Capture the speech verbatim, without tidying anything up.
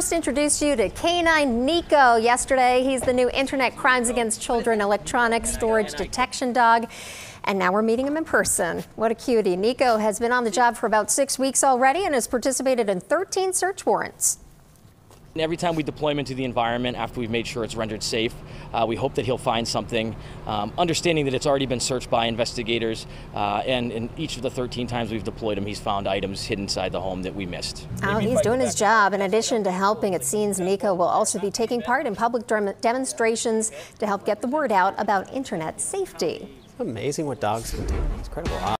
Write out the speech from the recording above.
first introduce you to K nine Niko yesterday. He's the new Internet Crimes Against Children electronic storage detection dog. And now we're meeting him in person. What a cutie. Niko has been on the job for about six weeks already and has participated in thirteen search warrants. And every time we deploy him into the environment after we've made sure it's rendered safe, uh, we hope that he'll find something, um, understanding that it's already been searched by investigators, uh, and in each of the thirteen times we've deployed him, he's found items hidden inside the home that we missed. Oh, he's doing his job. In addition to helping at scenes, Niko will also be taking part in public demonstrations to help get the word out about internet safety. It's amazing what dogs can do. It's incredible.